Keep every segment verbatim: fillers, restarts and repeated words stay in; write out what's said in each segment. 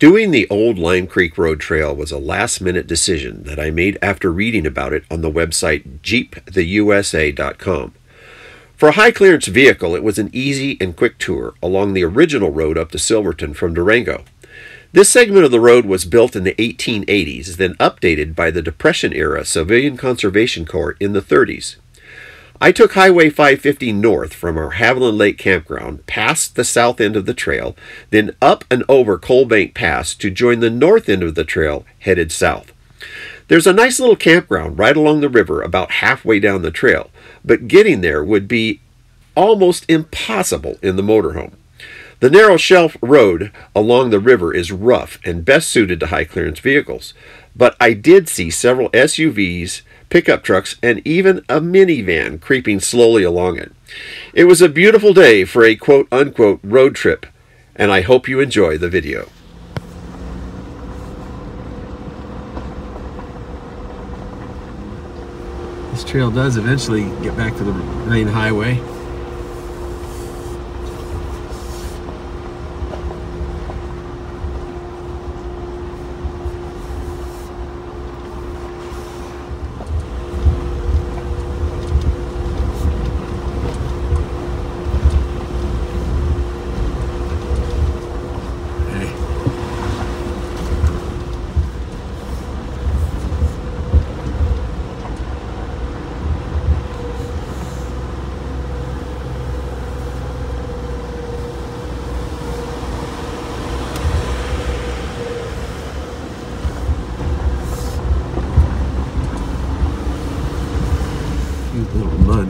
Doing the old Lime Creek Road Trail was a last-minute decision that I made after reading about it on the website Jeep the U S A dot com. For a high-clearance vehicle, it was an easy and quick tour along the original road up to Silverton from Durango. This segment of the road was built in the eighteen eighties, then updated by the Depression-era Civilian Conservation Corps in the thirties. I took Highway five fifty north from our Haviland Lake campground, past the south end of the trail, then up and over Coal Bank Pass to join the north end of the trail headed south. There's a nice little campground right along the river about halfway down the trail, but getting there would be almost impossible in the motorhome. The narrow shelf road along the river is rough and best suited to high clearance vehicles, but I did see several S U Vs, pickup trucks, and even a minivan creeping slowly along it. It was a beautiful day for a quote-unquote road trip, and I hope you enjoy the video. This trail does eventually get back to the main highway.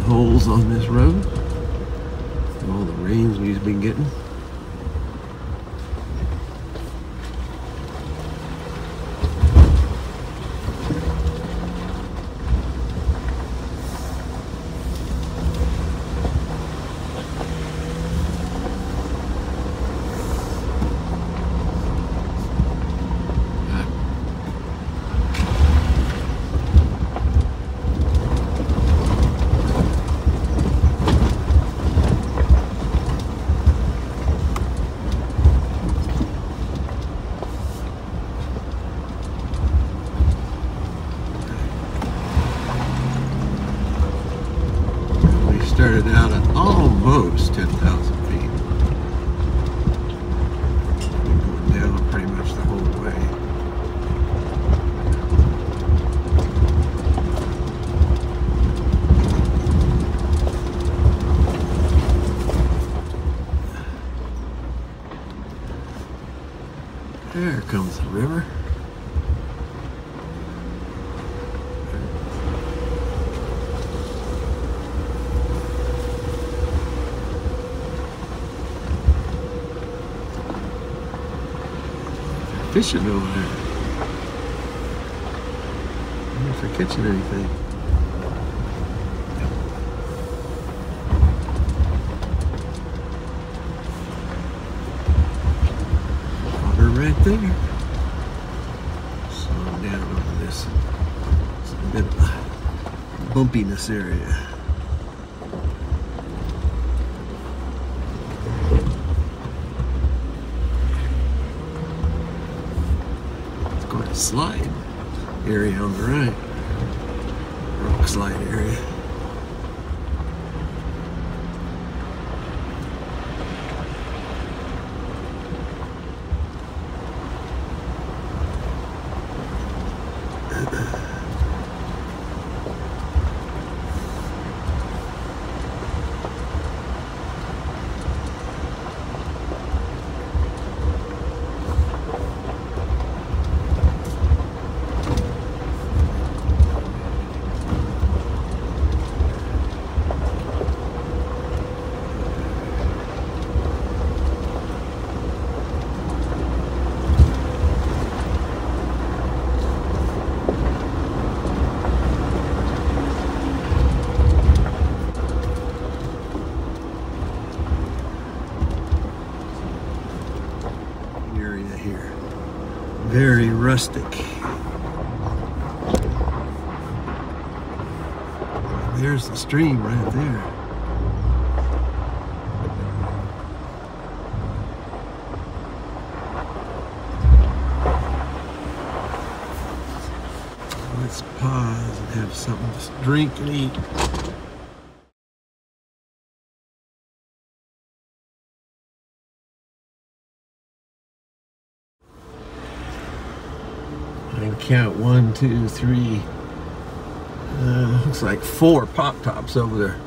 Holes on this road and all the rains we've been getting. Started out at almost ten thousand. Fishing over there. I wonder if they're catching anything. Water right there. Slowing down over this. It's a bit of a bumpiness area. Slide area on the right. Rock slide area. Very rustic. There's the stream right there. let's pause and have something to drink and eat. I can count one, two, three, uh, looks like four pop-tops over there.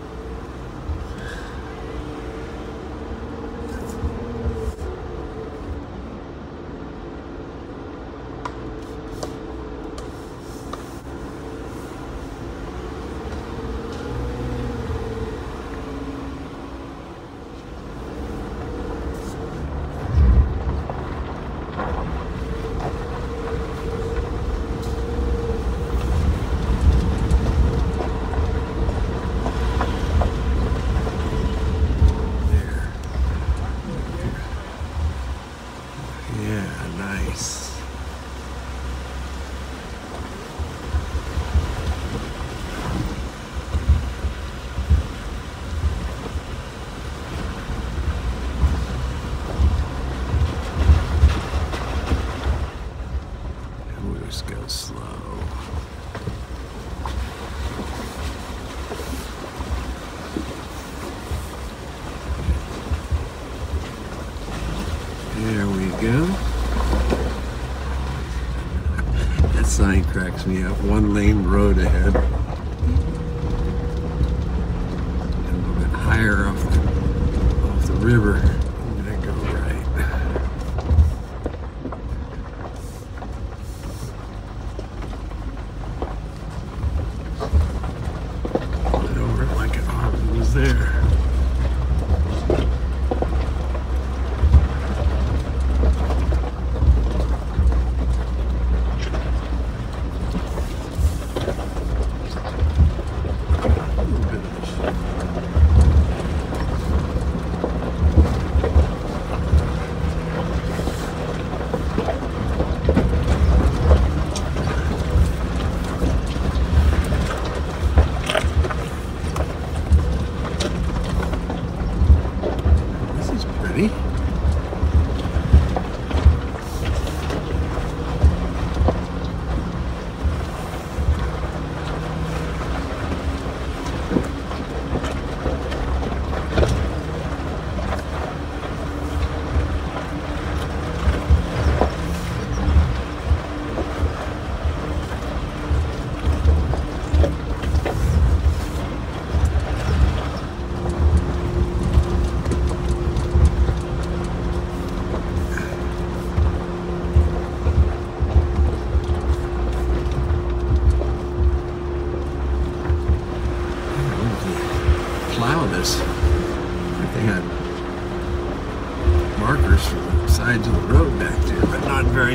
Sign cracks me up. One lane road ahead. A little bit higher off the, off the river. I'm gonna go right. Put it over like it hardly was there.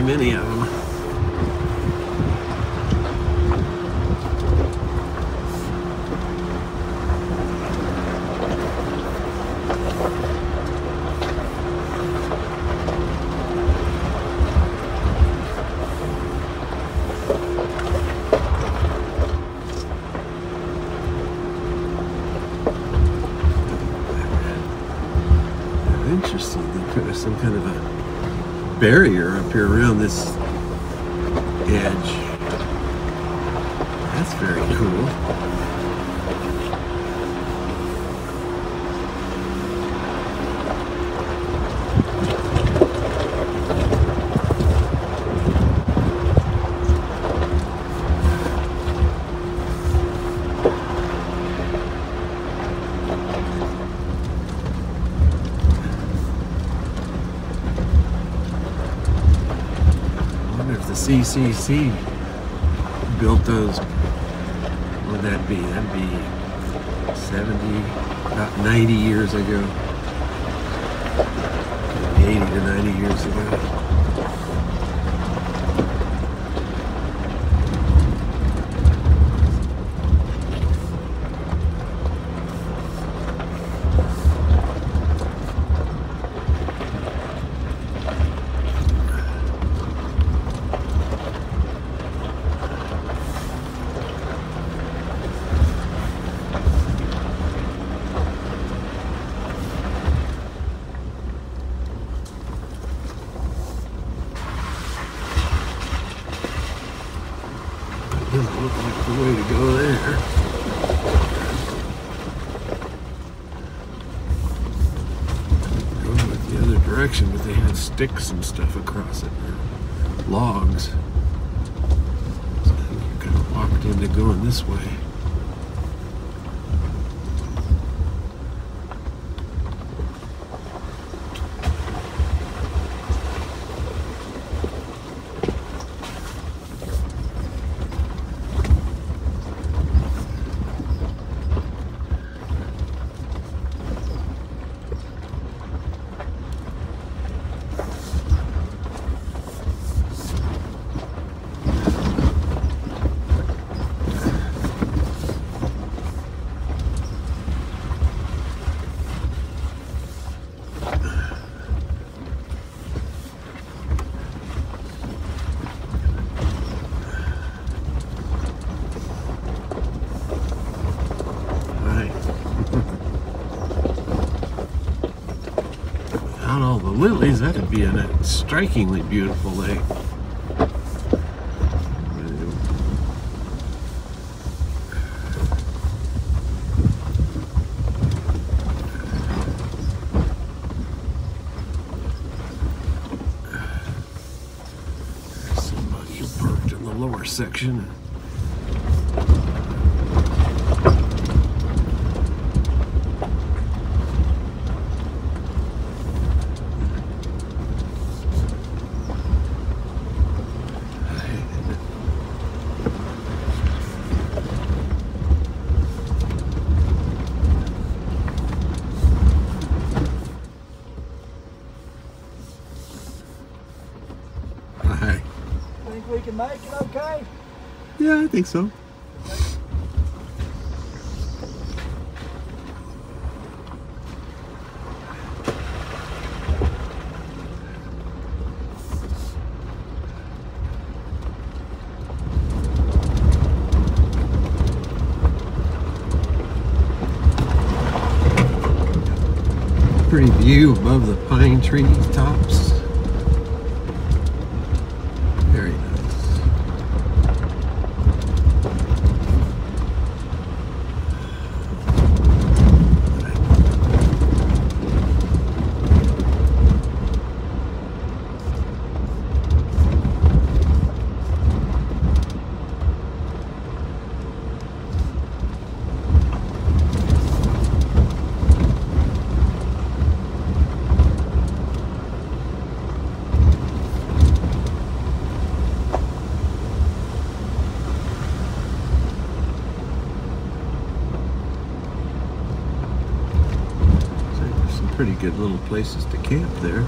Many of them. Interesting, they put some kind of a barrier up here around this edge. That's very cool. C C C built those. What would that be? That'd be seventy, about ninety years ago. eighty to ninety years ago. Looks like the way to go there. Going with the other direction, but they had sticks and stuff across it. Logs. So I think you're kind of locked into going this way. Lilies, that'd be a strikingly beautiful lake. There's some buggy parked in the lower section. Yeah, I think so. Pretty view above the pine tree tops. Pretty good little places to camp there.